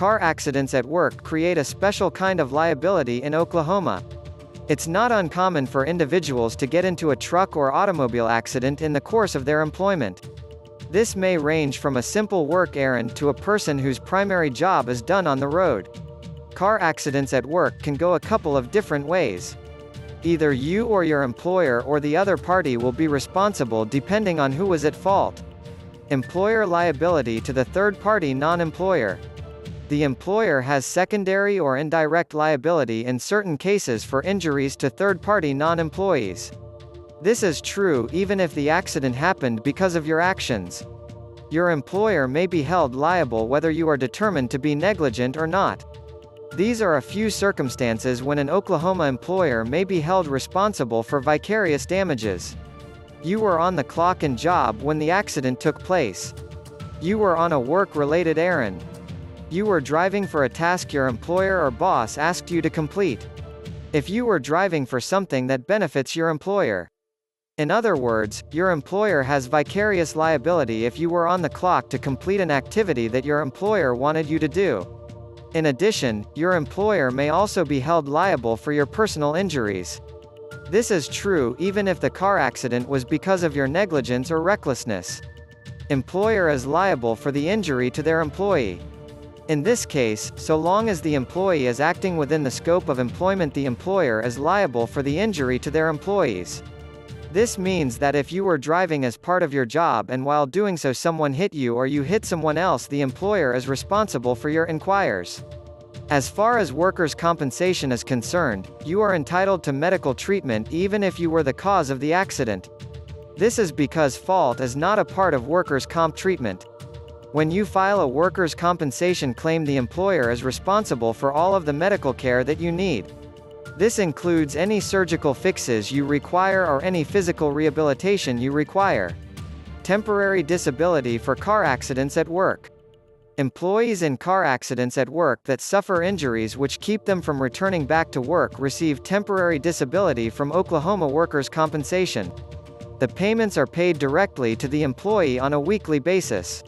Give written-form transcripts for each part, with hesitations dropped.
Car accidents at work create a special kind of liability in Oklahoma. It's not uncommon for individuals to get into a truck or automobile accident in the course of their employment. This may range from a simple work errand to a person whose primary job is done on the road. Car accidents at work can go a couple of different ways. Either you or your employer or the other party will be responsible depending on who was at fault. Employer liability to the third party non-employer. The employer has secondary or indirect liability in certain cases for injuries to third-party non-employees. This is true even if the accident happened because of your actions. Your employer may be held liable whether you are determined to be negligent or not. These are a few circumstances when an Oklahoma employer may be held responsible for vicarious damages. You were on the clock and job when the accident took place. You were on a work-related errand. You were driving for a task your employer or boss asked you to complete. If you were driving for something that benefits your employer. In other words, your employer has vicarious liability if you were on the clock to complete an activity that your employer wanted you to do. In addition, your employer may also be held liable for your personal injuries. This is true even if the car accident was because of your negligence or recklessness. Employer is liable for the injury to their employee. In this case, so long as the employee is acting within the scope of employment, the employer is liable for the injury to their employees. This means that if you were driving as part of your job and while doing so someone hit you or you hit someone else, the employer is responsible for your injuries. As far as workers' compensation is concerned, you are entitled to medical treatment even if you were the cause of the accident. This is because fault is not a part of workers' comp treatment. When you file a workers' compensation claim, the employer is responsible for all of the medical care that you need. This includes any surgical fixes you require or any physical rehabilitation you require. Temporary disability for car accidents at work. Employees in car accidents at work that suffer injuries which keep them from returning back to work receive temporary disability from Oklahoma workers' compensation. The payments are paid directly to the employee on a weekly basis.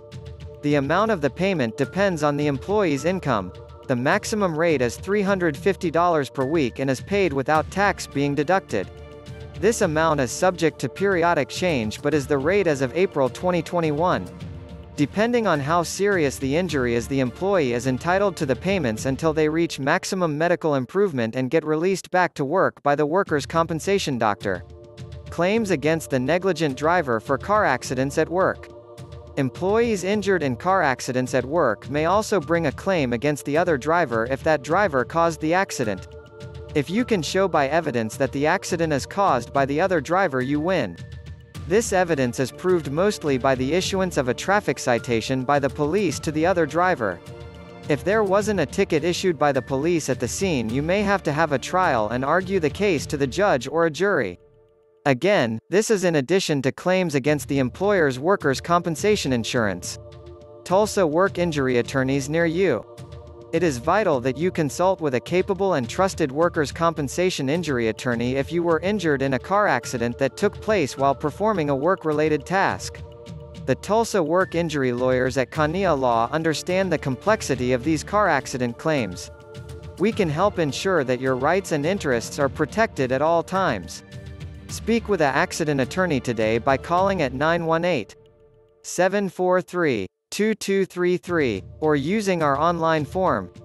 The amount of the payment depends on the employee's income. The maximum rate is $350 per week and is paid without tax being deducted. This amount is subject to periodic change but is the rate as of April 2021. Depending on how serious the injury is, the employee is entitled to the payments until they reach maximum medical improvement and get released back to work by the workers' compensation doctor. Claims against the negligent driver for car accidents at work. Employees injured in car accidents at work may also bring a claim against the other driver if that driver caused the accident. If you can show by evidence that the accident is caused by the other driver, you win. This evidence is proved mostly by the issuance of a traffic citation by the police to the other driver. If there wasn't a ticket issued by the police at the scene, you may have to have a trial and argue the case to the judge or a jury. Again, this is in addition to claims against the employer's workers' compensation insurance. Tulsa work injury attorneys near you. It is vital that you consult with a capable and trusted workers' compensation injury attorney if you were injured in a car accident that took place while performing a work-related task. The Tulsa work injury lawyers at Conneaut Law understand the complexity of these car accident claims. We can help ensure that your rights and interests are protected at all times. Speak with an accident attorney today by calling at 918-743-2233, or using our online form.